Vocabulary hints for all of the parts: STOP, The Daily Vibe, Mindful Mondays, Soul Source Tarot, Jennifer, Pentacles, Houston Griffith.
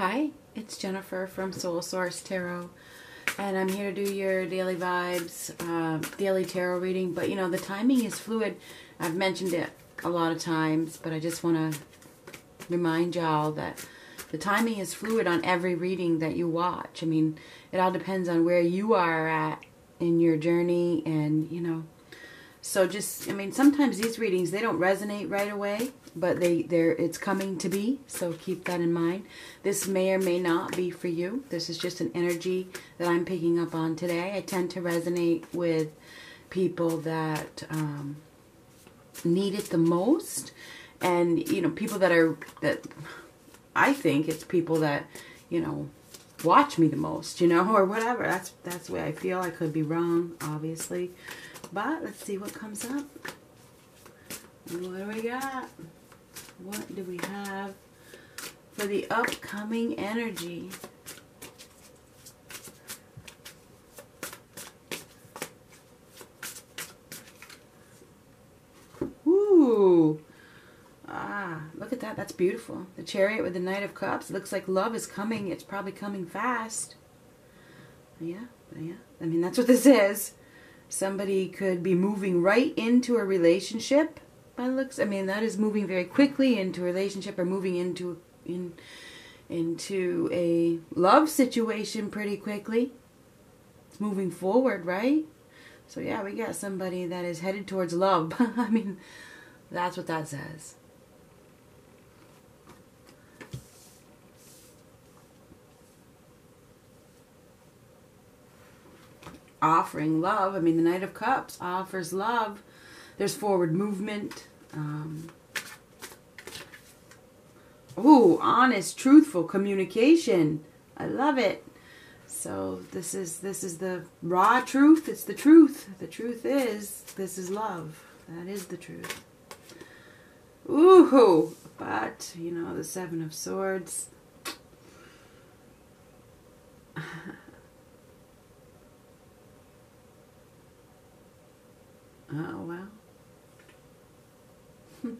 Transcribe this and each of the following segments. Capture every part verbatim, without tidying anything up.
Hi, it's Jennifer from Soul Source Tarot, and I'm here to do your daily vibes, uh, daily tarot reading. But you know, the timing is fluid. I've mentioned it a lot of times, but I just want to remind y'all that the timing is fluid on every reading that you watch. I mean, it all depends on where you are at in your journey, and you know, so just, I mean, sometimes these readings, they don't resonate right away, but they, they're, it's coming to be, so keep that in mind. This may or may not be for you. This is just an energy that I'm picking up on today. I tend to resonate with people that um, need it the most, and, you know, people that are, that I think it's people that, you know, watch me the most, you know, or whatever. That's, that's the way I feel. I could be wrong, obviously. But let's see what comes up. What do we got? What do we have for the upcoming energy? Ooh. Ah, look at that. That's beautiful. The Chariot with the Knight of Cups. It looks like love is coming. It's probably coming fast. Yeah, yeah. I mean, that's what this is. Somebody could be moving right into a relationship by looks. I mean, that is moving very quickly into a relationship, or moving into in into a love situation pretty quickly. It's moving forward, right? So yeah, we got somebody that is headed towards love. I mean, that's what that says. Offering love. I mean, the Knight of Cups offers love. There's forward movement. Um, ooh, honest, truthful communication. I love it. So this is this is the raw truth. It's the truth. The truth is, this is love. That is the truth. Ooh, but you know, the Seven of Swords. Oh, wow. Well.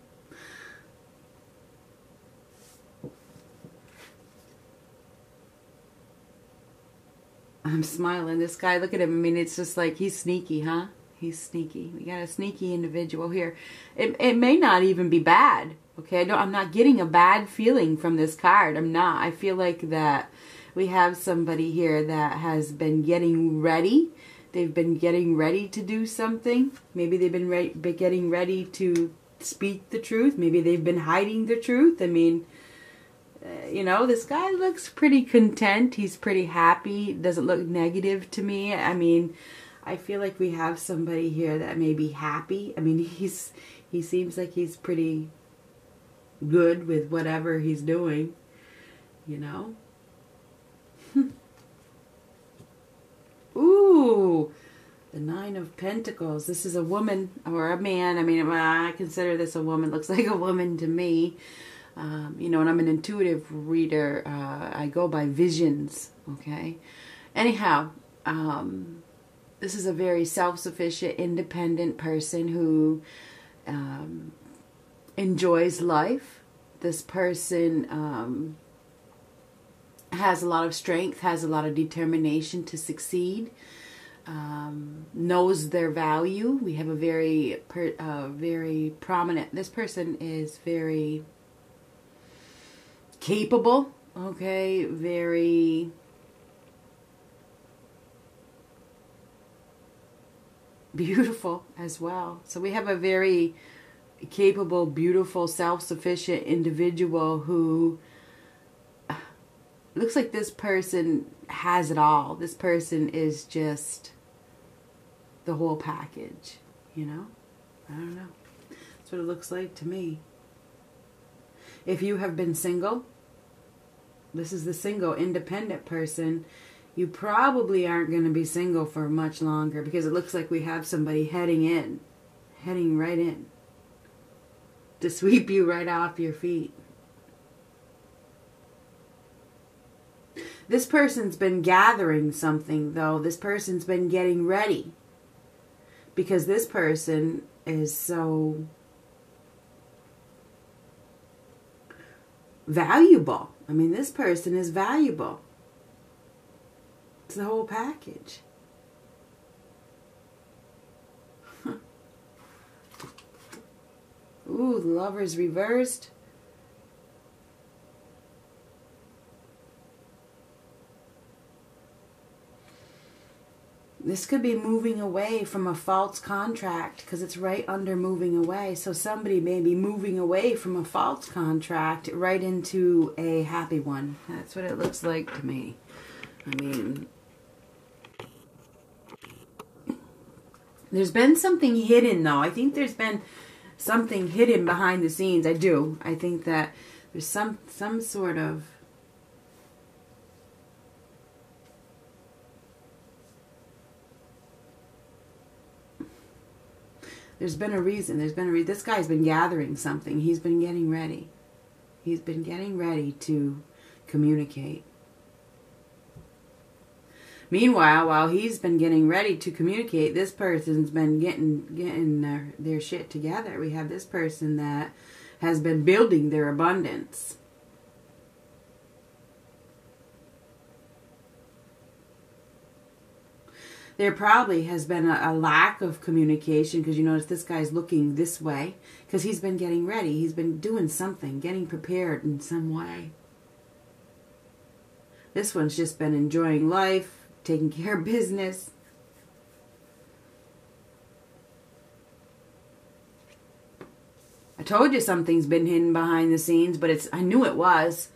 I'm smiling. This guy, look at him. I mean, it's just like, he's sneaky, huh? He's sneaky. We got a sneaky individual here. It, it may not even be bad, okay? I don't, I'm not getting a bad feeling from this card. I'm not. I feel like that we have somebody here that has been getting ready. They've been getting ready to do something. Maybe they've been re getting ready to speak the truth. Maybe they've been hiding the truth. I mean, uh, you know, this guy looks pretty content. He's pretty happy. Doesn't look negative to me. I mean, I feel like we have somebody here that may be happy. I mean, he's he seems like he's pretty good with whatever he's doing, you know. Ooh, the Nine of Pentacles. This is a woman or a man. I mean, I consider this a woman. Looks like a woman to me. Um, you know, and I'm an intuitive reader. Uh, I go by visions, okay? Anyhow, um, this is a very self-sufficient, independent person who um, enjoys life. This person... Um, has a lot of strength, has a lot of determination to succeed, um, knows their value. We have a very, per, uh, very prominent, this person is very capable, okay, very beautiful as well. So we have a very capable, beautiful, self-sufficient individual who... Looks like this person has it all. This person is just the whole package, you know? I don't know. That's what it looks like to me. If you have been single, this is the single, independent person. You probably aren't going to be single for much longer, because it looks like we have somebody heading in, heading right in, to sweep you right off your feet. This person's been gathering something, though. This person's been getting ready, because this person is so valuable. I mean, this person is valuable. It's the whole package. Ooh, the Lover's reversed. This could be moving away from a false contract, because it's right under moving away. So somebody may be moving away from a false contract right into a happy one. That's what it looks like to me. I mean, there's been something hidden, though. I think there's been something hidden behind the scenes. I do. I think that there's some, some sort of... There's been a reason. There's been a reason. This guy's been gathering something. He's been getting ready. He's been getting ready to communicate. Meanwhile, while he's been getting ready to communicate, this person's been getting getting their, their shit together. We have this person that has been building their abundance. There probably has been a, a lack of communication, because you notice this guy's looking this way because he's been getting ready. He's been doing something, getting prepared in some way. This one's just been enjoying life, taking care of business. I told you something's been hidden behind the scenes, but it's I knew it was.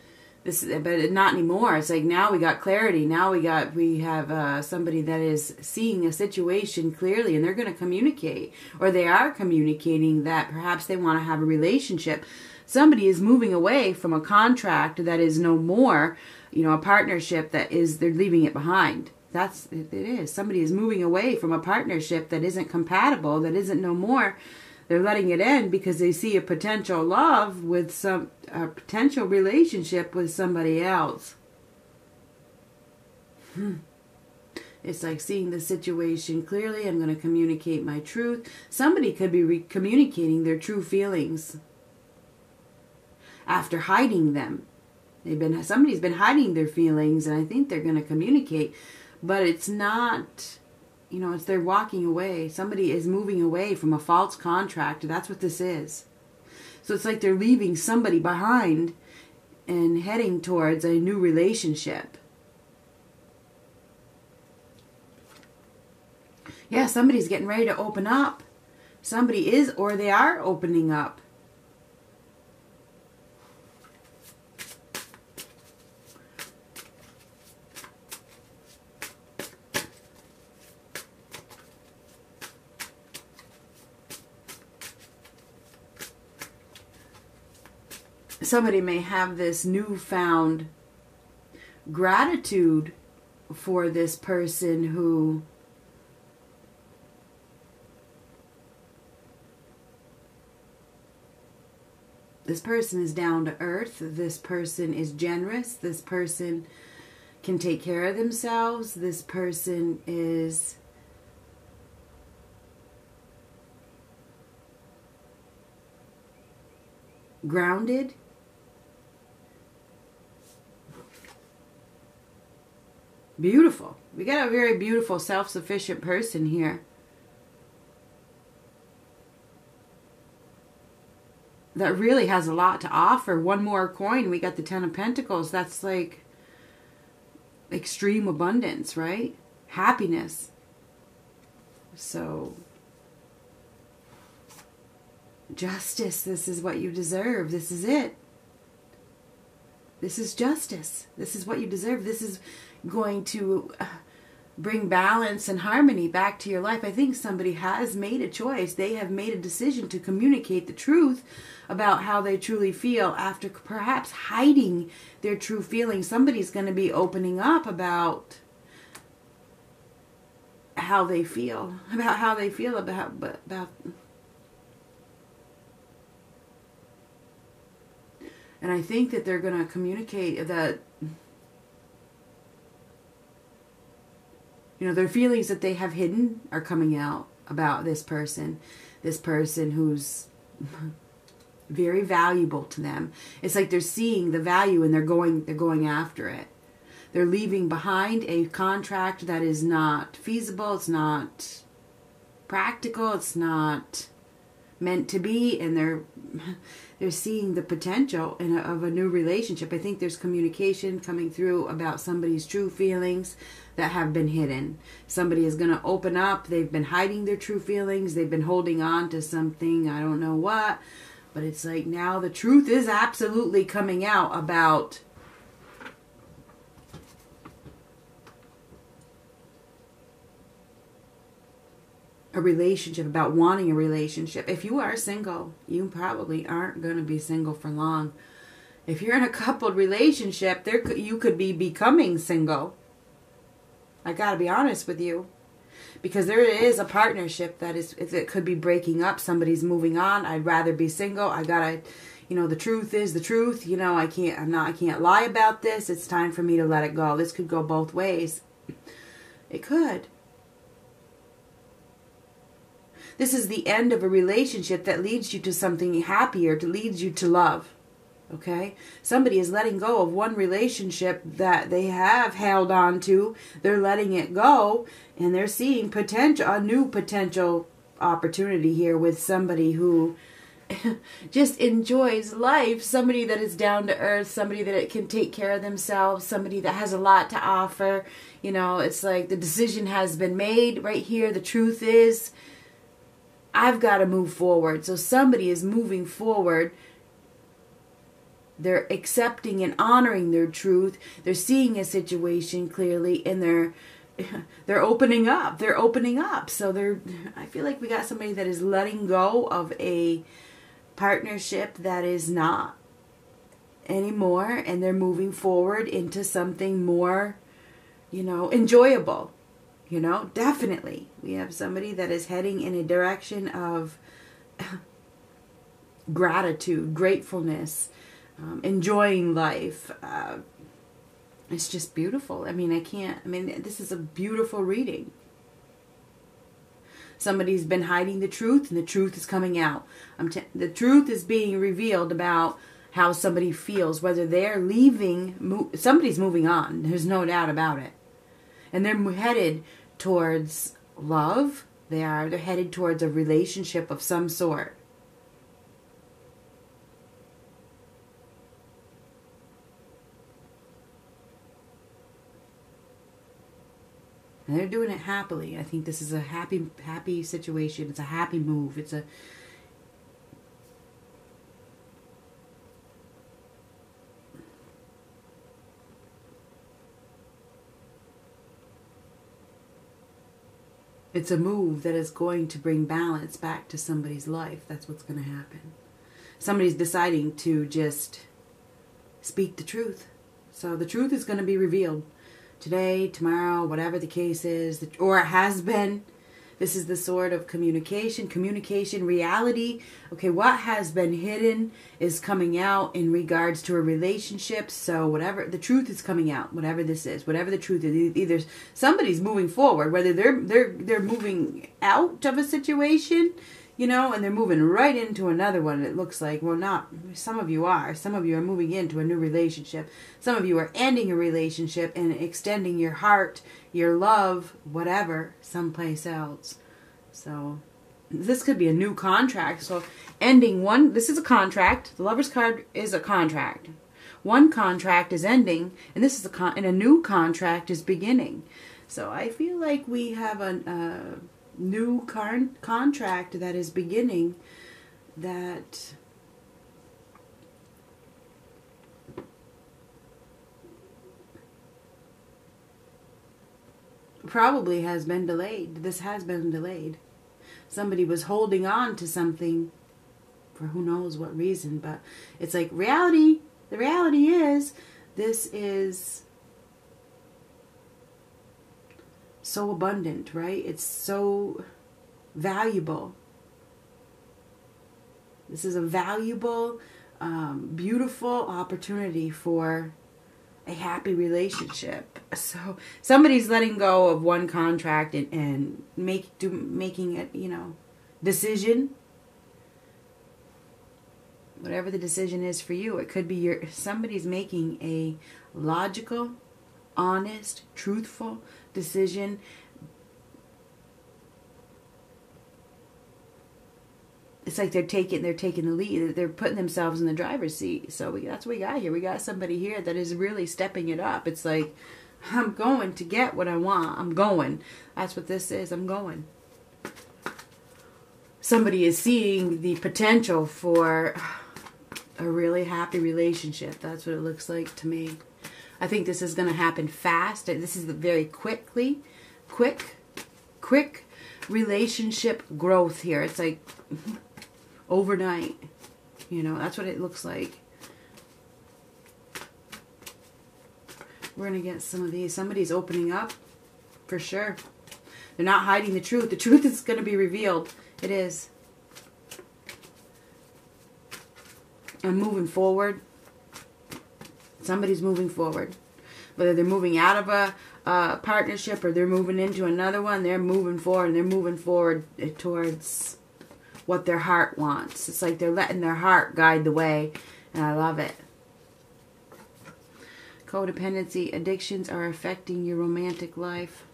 This, but not anymore. It's like now we got clarity. Now we got we have uh, somebody that is seeing a situation clearly, and they're going to communicate, or they are communicating that perhaps they want to have a relationship. Somebody is moving away from a contract that is no more, you know, a partnership that is they're leaving it behind. That's it is. Somebody is moving away from a partnership that isn't compatible, that isn't no more. They're letting it end because they see a potential love with some, a potential relationship with somebody else. Hmm. It's like seeing the situation clearly. I'm going to communicate my truth. Somebody could be re communicating their true feelings after hiding them. They've been somebody's been hiding their feelings, and I think they're going to communicate, but it's not. You know, it's they're walking away. Somebody is moving away from a false contract. That's what this is. So it's like they're leaving somebody behind and heading towards a new relationship. Yeah, somebody's getting ready to open up. Somebody is, or they are opening up. Somebody may have this newfound gratitude for this person who this person is down to earth, this person is generous, this person can take care of themselves, this person is grounded. Beautiful. We got a very beautiful, self-sufficient person here. That really has a lot to offer. One more coin. We got the Ten of Pentacles. That's like extreme abundance, right? Happiness. So, justice. This is what you deserve. This is it. This is justice. This is what you deserve. This is going to bring balance and harmony back to your life. I think somebody has made a choice. They have made a decision to communicate the truth about how they truly feel after perhaps hiding their true feelings. Somebody's going to be opening up about how they feel, about how they feel about about and I think that they're going to communicate that, you know, their feelings that they have hidden are coming out about this person. This person who's very valuable to them. It's like they're seeing the value and they're going they're going after it. They're leaving behind a contract that is not feasible, it's not practical, it's not meant to be, and they're they're seeing the potential in a, of a new relationship. I think there's communication coming through about somebody's true feelings that have been hidden. Somebody is going to open up. They've been hiding their true feelings. They've been holding on to something, I don't know what, but it's like now the truth is absolutely coming out about a relationship, about wanting a relationship. If you are single, you probably aren't going to be single for long. If you're in a coupled relationship, there could, you could be becoming single. I got to be honest with you, because there is a partnership that is, if it could be breaking up, somebody's moving on. I'd rather be single. I got to, you know, the truth is the truth. You know, I can't, I'm not, I can't lie about this. It's time for me to let it go. This could go both ways. It could. This is the end of a relationship that leads you to something happier, that leads you to love. Okay? Somebody is letting go of one relationship that they have held on to. They're letting it go, and they're seeing potential, a new potential opportunity here with somebody who just enjoys life, somebody that is down to earth, somebody that can take care of themselves, somebody that has a lot to offer. You know, it's like the decision has been made right here. The truth is, I've got to move forward. So somebody is moving forward. They're accepting and honoring their truth. They're seeing a situation clearly, and they're they're opening up. They're opening up. So they're. I feel like we got somebody that is letting go of a partnership that is not anymore, and they're moving forward into something more, you know, enjoyable. You know, definitely. We have somebody that is heading in a direction of gratitude, gratefulness, um, enjoying life. Uh, it's just beautiful. I mean, I can't, I mean, this is a beautiful reading. Somebody's been hiding the truth, and the truth is coming out. I'm t the truth is being revealed about how somebody feels, whether they're leaving, mo somebody's moving on. There's no doubt about it. And they're headed towards love. They are. They're headed towards a relationship of some sort. And they're doing it happily. I think this is a happy, happy situation. It's a happy move. It's a. It's a move that is going to bring balance back to somebody's life. That's what's going to happen. Somebody's deciding to just speak the truth. So the truth is going to be revealed today, tomorrow, whatever the case is, or it has been. This is the sort of communication, communication, reality. Okay, what has been hidden is coming out in regards to a relationship. So whatever, the truth is coming out, whatever this is, whatever the truth is. Either somebody's moving forward, whether they're, they're, they're moving out of a situation, you know, and they're moving right into another one, it looks like. Well, not, some of you are. Some of you are moving into a new relationship. Some of you are ending a relationship and extending your heart, your love, whatever, someplace else. So this could be a new contract. So ending one, this is a contract. The Lover's card is a contract. One contract is ending, and this is a con and a new contract is beginning. So I feel like we have an... Uh, new con contract that is beginning, that probably has been delayed. This has been delayed. Somebody was holding on to something for who knows what reason, but it's like reality. The reality is this is so abundant, right? It's so valuable. This is a valuable, um, beautiful opportunity for a happy relationship. So somebody's letting go of one contract and, and make do, making it, you know, decision. Whatever the decision is for you, it could be your somebody's making a logical, honest, truthful decision . It's like they're taking they're taking the lead. They're putting themselves in the driver's seat. So we, that's what we got here. We got somebody here that is really stepping it up. It's like, I'm going to get what I want. I'm going. That's what this is. I'm going. Somebody is seeing the potential for a really happy relationship. That's what it looks like to me. I think this is going to happen fast. This is the very quickly, quick, quick relationship growth here. It's like... overnight, you know, that's what it looks like. We're gonna get some of these. Somebody's opening up for sure. They're not hiding the truth. The truth is gonna be revealed. It is. I'm moving forward. Somebody's moving forward, whether they're moving out of a uh, partnership or they're moving into another one. They're moving forward, and they're moving forward towards what their heart wants. It's like they're letting their heart guide the way, and I love it. Codependency addictions are affecting your romantic life.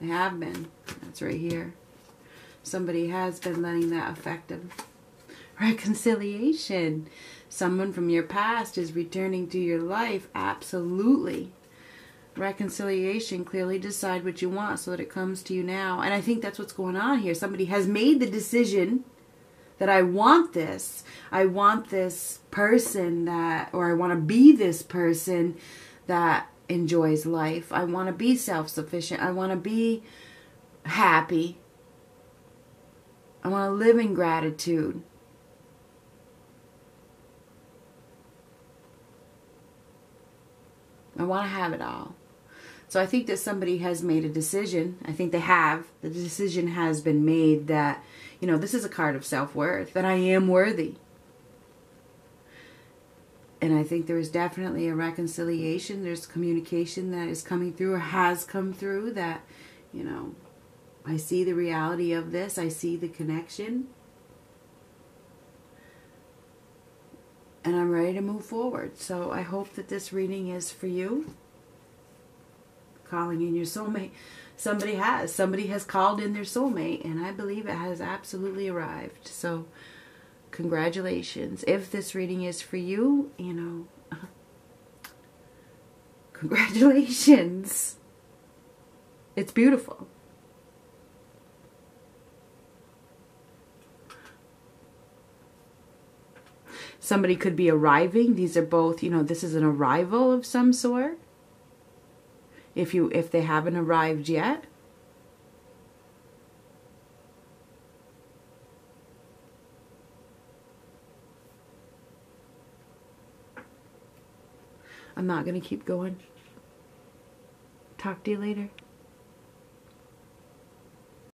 They have been. That's right here. Somebody has been letting that affect them. Reconciliation. Someone from your past is returning to your life. Absolutely. Reconciliation. Clearly decide what you want so that it comes to you now. And I think that's what's going on here. Somebody has made the decision that I want this. I want this person that, or I want to be this person that enjoys life. I want to be self-sufficient. I want to be happy. I want to live in gratitude. I want to have it all. So I think that somebody has made a decision. I think they have. The decision has been made that, you know, this is a card of self-worth, that I am worthy. And I think there is definitely a reconciliation. There's communication that is coming through or has come through that, you know, I see the reality of this. I see the connection. And I'm ready to move forward. So I hope that this reading is for you. Calling in your soulmate. Somebody has. Somebody has called in their soulmate, and I believe it has absolutely arrived. So congratulations. If this reading is for you, you know, uh, congratulations. It's beautiful. Somebody could be arriving. These are both, you know, this is an arrival of some sort. If you, if they haven't arrived yet. I'm not going to keep going. Talk to you later.